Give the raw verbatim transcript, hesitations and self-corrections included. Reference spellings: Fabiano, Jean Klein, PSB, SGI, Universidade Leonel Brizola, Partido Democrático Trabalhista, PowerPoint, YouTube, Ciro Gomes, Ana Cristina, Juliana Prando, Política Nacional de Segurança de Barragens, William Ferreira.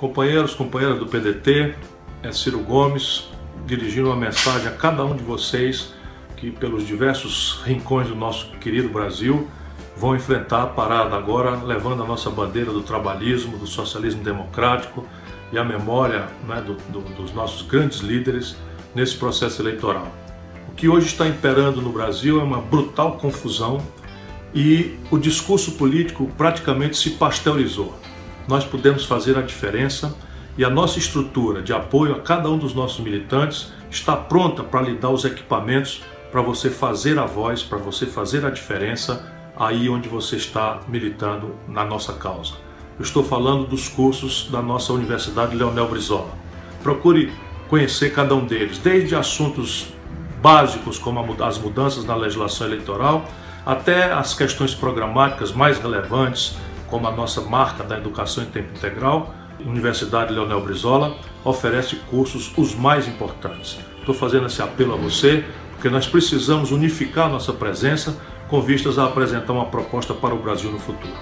Companheiros, companheiras do P D T, é Ciro Gomes, dirigindo uma mensagem a cada um de vocês que pelos diversos rincões do nosso querido Brasil vão enfrentar a parada agora, levando a nossa bandeira do trabalhismo, do socialismo democrático e a memória, né, do, do, dos nossos grandes líderes nesse processo eleitoral. O que hoje está imperando no Brasil é uma brutal confusão e o discurso político praticamente se pasteurizou. Nós podemos fazer a diferença e a nossa estrutura de apoio a cada um dos nossos militantes está pronta para lhe dar os equipamentos para você fazer a voz, para você fazer a diferença aí onde você está militando na nossa causa. Eu estou falando dos cursos da nossa Universidade Leonel Brizola. Procure conhecer cada um deles, desde assuntos básicos como as mudanças na legislação eleitoral, até as questões programáticas mais relevantes, como a nossa marca da educação em tempo integral. Universidade Leonel Brizola oferece cursos os mais importantes. Estou fazendo esse apelo a você, porque nós precisamos unificar nossa presença com vistas a apresentar uma proposta para o Brasil no futuro.